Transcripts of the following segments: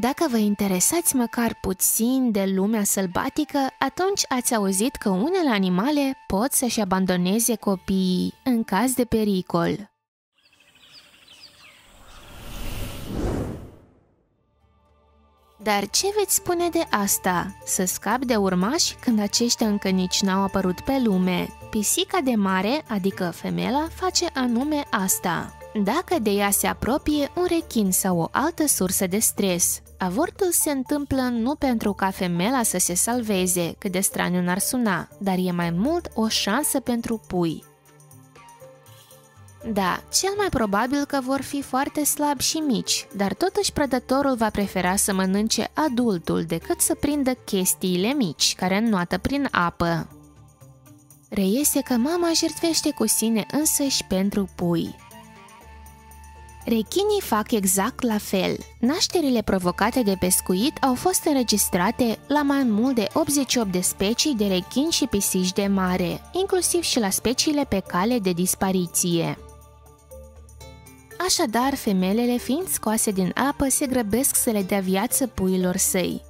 Dacă vă interesați măcar puțin de lumea sălbatică, atunci ați auzit că unele animale pot să-și abandoneze copiii în caz de pericol. Dar ce veți spune de asta? Să scapi de urmași când aceștia încă nici n-au apărut pe lume. Pisica de mare, adică femela, face anume asta. Dacă de ea se apropie un rechin sau o altă sursă de stres, avortul se întâmplă nu pentru ca femela să se salveze, cât de straniu n-ar suna, dar e mai mult o șansă pentru pui. Da, cel mai probabil că vor fi foarte slabi și mici, dar totuși prădătorul va prefera să mănânce adultul decât să prindă chestiile mici care înnoată prin apă. Reiese că mama jertfește cu sine însăși pentru pui. Rechinii fac exact la fel. Nașterile provocate de pescuit au fost înregistrate la mai mult de 88 de specii de rechini și pisici de mare, inclusiv și la speciile pe cale de dispariție. Așadar, femelele fiind scoase din apă se grăbesc să le dea viață puiilor săi.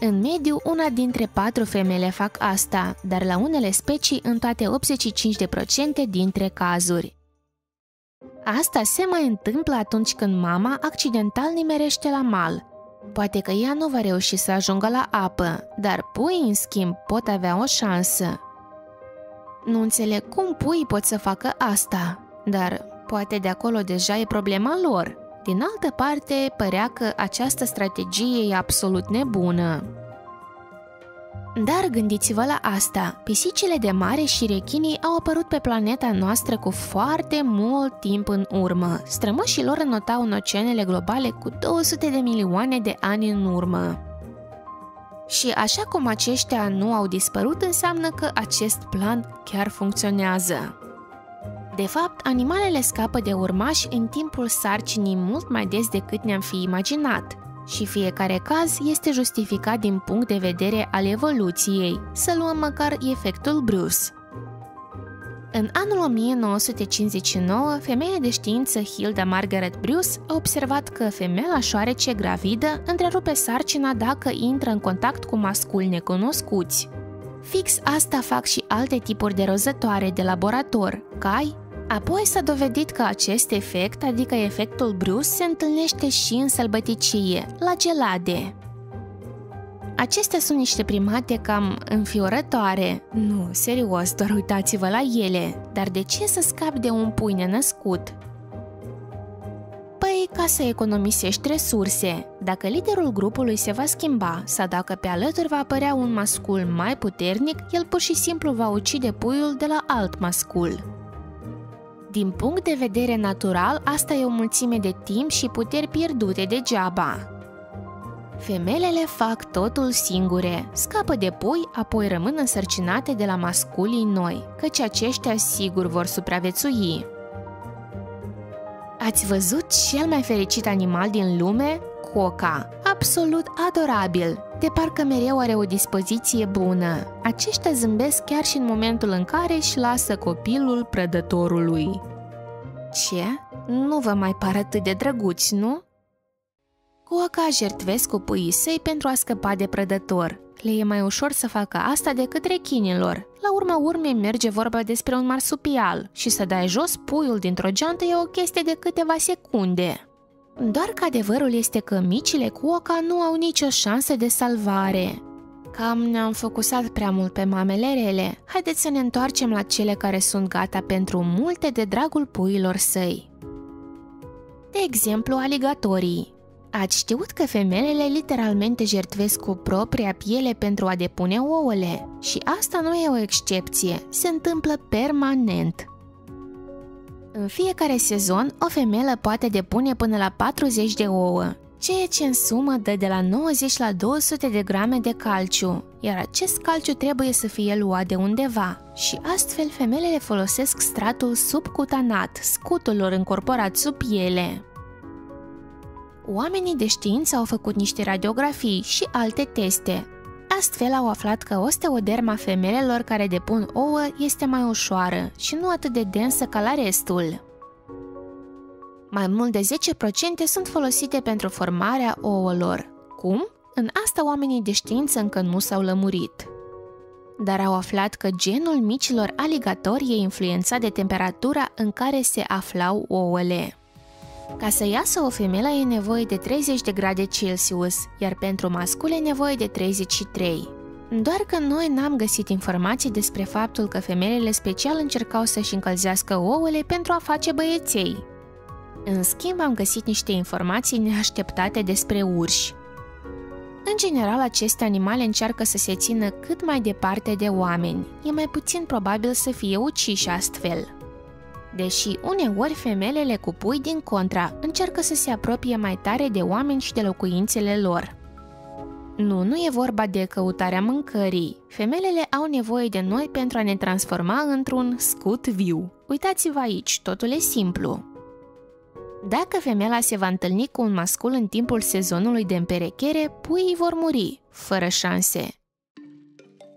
În mediu, una dintre 4 femele fac asta, dar la unele specii în toate 85% dintre cazuri. Asta se mai întâmplă atunci când mama accidental nimerește la mal. Poate că ea nu va reuși să ajungă la apă, dar puii, în schimb, pot avea o șansă. Nu înțeleg cum puii pot să facă asta, dar poate de acolo deja e problema lor. Din altă parte, părea că această strategie e absolut nebună. Dar gândiți-vă la asta, pisicile de mare și rechinii au apărut pe planeta noastră cu foarte mult timp în urmă. Strămoșii lor înotau în oceanele globale cu 200 de milioane de ani în urmă. Și așa cum aceștia nu au dispărut, înseamnă că acest plan chiar funcționează. De fapt, animalele scapă de urmași în timpul sarcinii mult mai des decât ne-am fi imaginat. Și fiecare caz este justificat din punct de vedere al evoluției. Să luăm măcar efectul Bruce. În anul 1959, femeia de știință Hilda Margaret Bruce a observat că femeia șoarece gravidă întrerupe sarcina dacă intră în contact cu masculi necunoscuți. Fix asta fac și alte tipuri de rozătoare de laborator, cai. Apoi s-a dovedit că acest efect, adică efectul Bruce, se întâlnește și în sălbăticie, la gelade. Acestea sunt niște primate cam înfiorătoare. Nu, serios, doar uitați-vă la ele. Dar de ce să scapi de un pui nenăscut? Păi, ca să economisești resurse. Dacă liderul grupului se va schimba sau dacă pe alături va apărea un mascul mai puternic, el pur și simplu va ucide puiul de la alt mascul. Din punct de vedere natural, asta e o mulțime de timp și puteri pierdute degeaba. Femelele fac totul singure, scapă de pui, apoi rămân însărcinate de la masculii noi, căci aceștia sigur vor supraviețui. Ați văzut cel mai fericit animal din lume? Coca, absolut adorabil, de parcă mereu are o dispoziție bună. Aceștia zâmbesc chiar și în momentul în care își lasă copilul prădătorului. Ce? Nu vă mai par atât de drăguți, nu? Coca jertfesc copiii săi pentru a scăpa de prădător. Le e mai ușor să facă asta decât rechinilor. La urma urmei merge vorba despre un marsupial și să dai jos puiul dintr-o geantă e o chestie de câteva secunde. Doar că adevărul este că micile coca nu au nicio șansă de salvare. Cam ne-am focusat prea mult pe mamele rele. Haideți să ne întoarcem la cele care sunt gata pentru multe de dragul puiilor săi. De exemplu, aligatorii. Ați știut că femelele literalmente jertfesc cu propria piele pentru a depune ouăle? Și asta nu e o excepție, se întâmplă permanent. În fiecare sezon, o femelă poate depune până la 40 de ouă, ceea ce în sumă dă de la 90 la 200 de grame de calciu, iar acest calciu trebuie să fie luat de undeva și astfel femelele folosesc stratul subcutanat, scutul lor încorporat sub piele. Oamenii de știință au făcut niște radiografii și alte teste. Astfel au aflat că osteoderma femelelor care depun ouă este mai ușoară și nu atât de densă ca la restul. Mai mult de 10% sunt folosite pentru formarea ouălor. Cum? În asta oamenii de știință încă nu s-au lămurit. Dar au aflat că genul micilor aligatori e influențat de temperatura în care se aflau ouăle. Ca să iasă o femeie e nevoie de 30 de grade Celsius, iar pentru mascule e nevoie de 33. Doar că noi n-am găsit informații despre faptul că femeile special încercau să-și încălzească ouăle pentru a face băieței. În schimb, am găsit niște informații neașteptate despre urși. În general, aceste animale încearcă să se țină cât mai departe de oameni. E mai puțin probabil să fie uciși astfel. Deși uneori femelele cu pui, din contra, încearcă să se apropie mai tare de oameni și de locuințele lor. Nu e vorba de căutarea mâncării. Femelele au nevoie de noi pentru a ne transforma într-un scut viu. Uitați-vă aici, totul e simplu. Dacă femeia se va întâlni cu un mascul în timpul sezonului de împerechere, puii vor muri, fără șanse.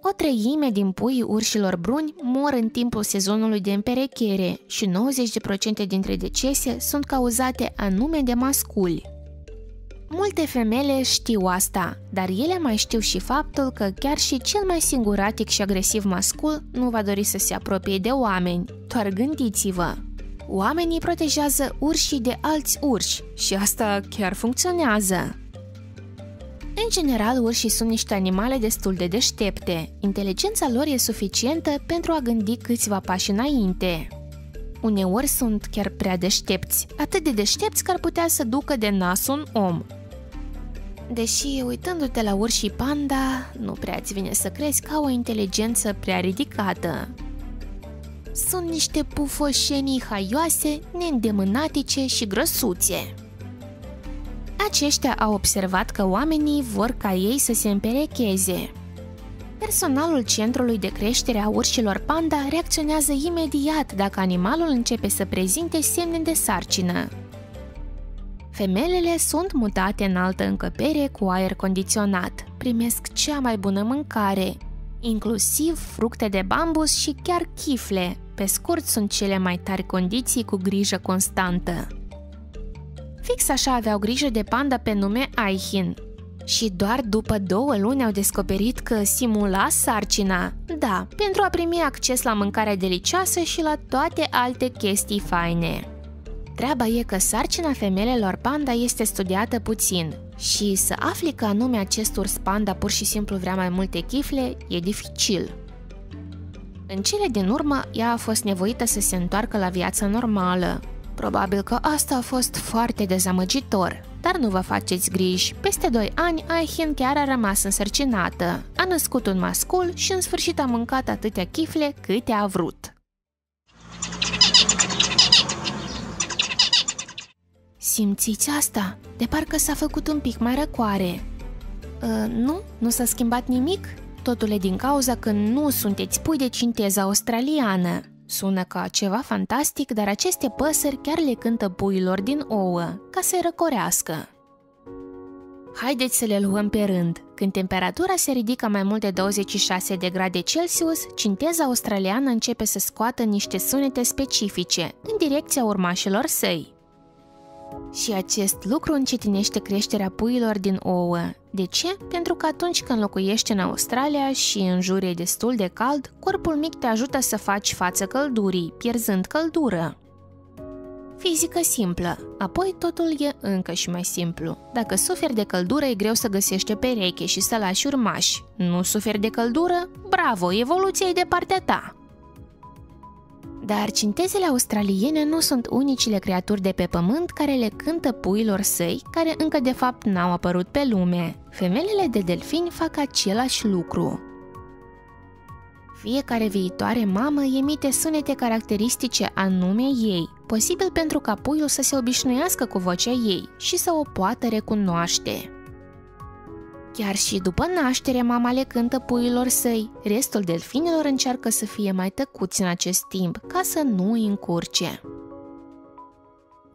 O treime din puii urșilor bruni mor în timpul sezonului de împerechere și 90% dintre decese sunt cauzate anume de masculi. Multe femele știu asta, dar ele mai știu și faptul că chiar și cel mai singuratic și agresiv mascul nu va dori să se apropie de oameni, doar gândiți-vă! Oamenii protejează urșii de alți urși și asta chiar funcționează. În general, urșii sunt niște animale destul de deștepte. Inteligența lor e suficientă pentru a gândi câțiva pași înainte. Uneori sunt chiar prea deștepți, atât de deștepți că ar putea să ducă de nas un om. Deși, uitându-te la urșii panda, nu prea îți vine să crezi că au o inteligență prea ridicată. Sunt niște pufoșenii haioase, neîndemânatice și grăsuțe. Aceștia au observat că oamenii vor ca ei să se împerecheze. Personalul Centrului de Creștere a Urșilor Panda reacționează imediat dacă animalul începe să prezinte semne de sarcină. Femelele sunt mutate în altă încăpere cu aer condiționat, primesc cea mai bună mâncare, inclusiv fructe de bambus și chiar chifle. Pe scurt, sunt cele mai tari condiții cu grijă constantă. Fix așa aveau grijă de panda pe nume Aihin. Și doar după 2 luni au descoperit că simula sarcina, da, pentru a primi acces la mâncarea delicioasă și la toate alte chestii faine. Treaba e că sarcina femelelor panda este studiată puțin și să afli că anume acest urs panda pur și simplu vrea mai multe chifle e dificil. În cele din urmă, ea a fost nevoită să se întoarcă la viața normală. Probabil că asta a fost foarte dezamăgitor, dar nu vă faceți griji, peste 2 ani Aihin chiar a rămas însărcinată, a născut un mascul și în sfârșit a mâncat atâtea chifle câte a vrut. Simțiți asta? De parcă s-a făcut un pic mai răcoare. Nu s-a schimbat nimic? Totul e din cauza că nu sunteți pui de cinteza australiană. Sună ca ceva fantastic, dar aceste păsări chiar le cântă puilor din ouă, ca să-i răcorească. Haideți să le luăm pe rând. Când temperatura se ridică mai mult de 26 de grade Celsius, cinteza australiană începe să scoată niște sunete specifice, în direcția urmașilor săi. Și acest lucru încetinește creșterea puilor din ouă. De ce? Pentru că atunci când locuiești în Australia și în jur e destul de cald, corpul mic te ajută să faci față căldurii, pierzând căldură. Fizică simplă. Apoi totul e încă și mai simplu. Dacă suferi de căldură, e greu să găsești o pereche și să lași urmași. Nu suferi de căldură? Bravo, evoluția e de partea ta! Dar cintezele australiene nu sunt unicile creaturi de pe pământ care le cântă puilor săi, care încă de fapt n-au apărut pe lume. Femelele de delfini fac același lucru. Fiecare viitoare mamă emite sunete caracteristice anume ei, posibil pentru ca puiul să se obișnuiască cu vocea ei și să o poată recunoaște. Chiar și după naștere, mama le cântă puiilor săi. Restul delfinilor încearcă să fie mai tăcuți în acest timp, ca să nu îi încurce.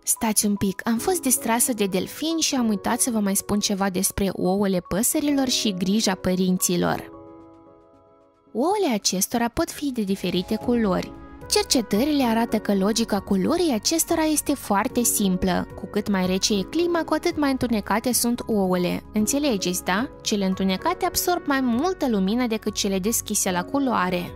Stați un pic, am fost distrasă de delfini și am uitat să vă mai spun ceva despre ouăle păsărilor și grija părinților. Ouăle acestora pot fi de diferite culori. Cercetările arată că logica culorii acestora este foarte simplă. Cu cât mai rece e clima, cu atât mai întunecate sunt ouăle. Înțelegeți, da? Cele întunecate absorb mai multă lumină decât cele deschise la culoare.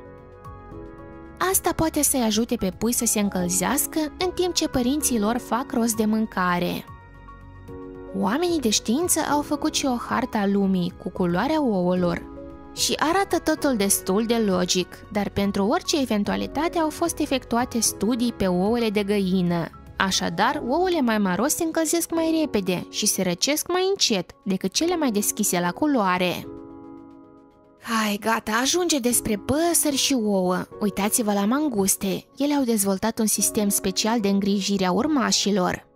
Asta poate să-i ajute pe pui să se încălzească în timp ce părinții lor fac rost de mâncare. Oamenii de știință au făcut și o hartă a lumii cu culoarea ouălor. Și arată totul destul de logic, dar pentru orice eventualitate au fost efectuate studii pe ouăle de găină. Așadar, ouăle mai maros se încălzesc mai repede și se răcesc mai încet decât cele mai deschise la culoare. Hai, gata, ajunge despre păsări și ouă. Uitați-vă la manguste. Ele au dezvoltat un sistem special de îngrijire a urmașilor.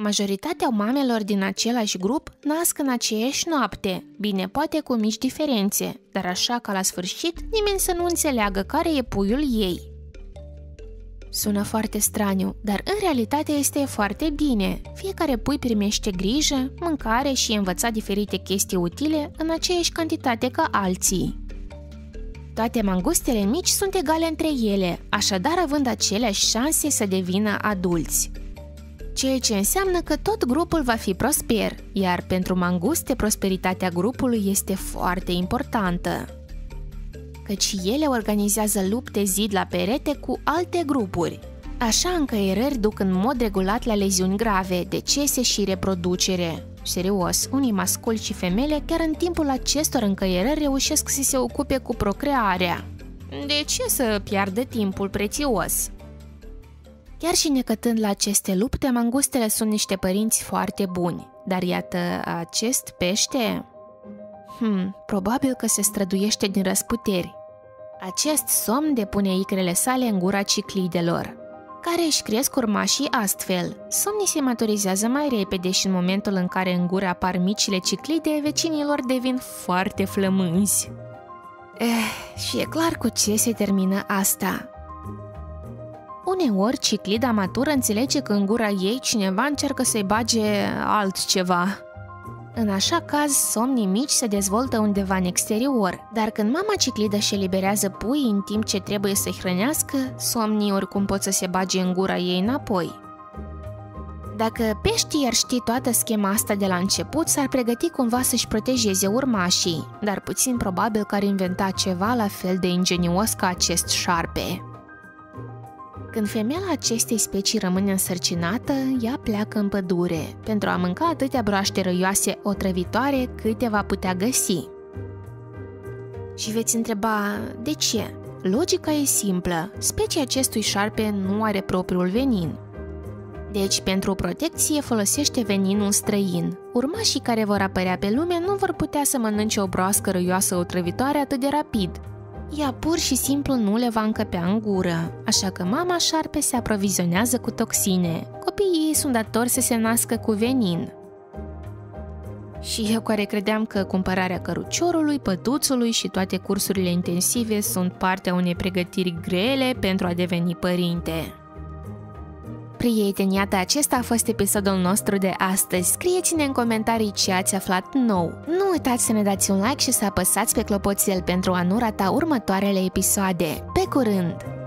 Majoritatea mamelor din același grup nasc în aceeași noapte, bine, poate cu mici diferențe, dar așa ca la sfârșit nimeni să nu înțeleagă care e puiul ei. Sună foarte straniu, dar în realitate este foarte bine. Fiecare pui primește grijă, mâncare și învăța diferite chestii utile în aceeași cantitate ca alții. Toate mangustele mici sunt egale între ele, așadar având aceleași șanse să devină adulți. Ceea ce înseamnă că tot grupul va fi prosper, iar pentru manguste prosperitatea grupului este foarte importantă, căci ele organizează lupte zid la perete cu alte grupuri. Așa încăierări duc în mod regulat la leziuni grave, decese și reproducere. Serios, unii masculi și femele chiar în timpul acestor încăierări reușesc să se ocupe cu procrearea. De ce să piardă timpul prețios? Chiar și necătând la aceste lupte, mangustele sunt niște părinți foarte buni. Dar iată, acest pește? Probabil că se străduiește din răsputeri. Acest somn depune icrele sale în gura ciclidelor, care își cresc urmașii astfel. Somnii se maturizează mai repede și în momentul în care în gură apar micile ciclide, vecinilor devin foarte flămânzi. Și e clar cu ce se termină asta. Uneori, ciclida matură înțelege că în gura ei cineva încearcă să-i bage altceva. În așa caz, somnii mici se dezvoltă undeva în exterior, dar când mama ciclidă își eliberează puii în timp ce trebuie să-i hrănească, somnii oricum pot să se bage în gura ei înapoi. Dacă peștii ar ști toată schema asta de la început, s-ar pregăti cumva să-și protejeze urmașii, dar puțin probabil că ar inventa ceva la fel de ingenios ca acest șarpe. Când femeia acestei specii rămâne însărcinată, ea pleacă în pădure, pentru a mânca atâtea broaște răioase otrăvitoare câte va putea găsi. Și veți întreba, de ce? Logica e simplă, specia acestui șarpe nu are propriul venin. Deci, pentru protecție folosește veninul străin. Urmașii care vor apărea pe lume nu vor putea să mănânce o broască răioasă otrăvitoare atât de rapid. Ea pur și simplu nu le va încăpea în gură, așa că mama șarpe se aprovizionează cu toxine. Copiii ei sunt datori să se nască cu venin. Și eu care credeam că cumpărarea căruciorului, pătuțului și toate cursurile intensive sunt partea unei pregătiri grele pentru a deveni părinte. Prieteni, iată, acesta a fost episodul nostru de astăzi. Scrieți-ne în comentarii ce ați aflat nou. Nu uitați să ne dați un like și să apăsați pe clopoțel pentru a nu rata următoarele episoade. Pe curând!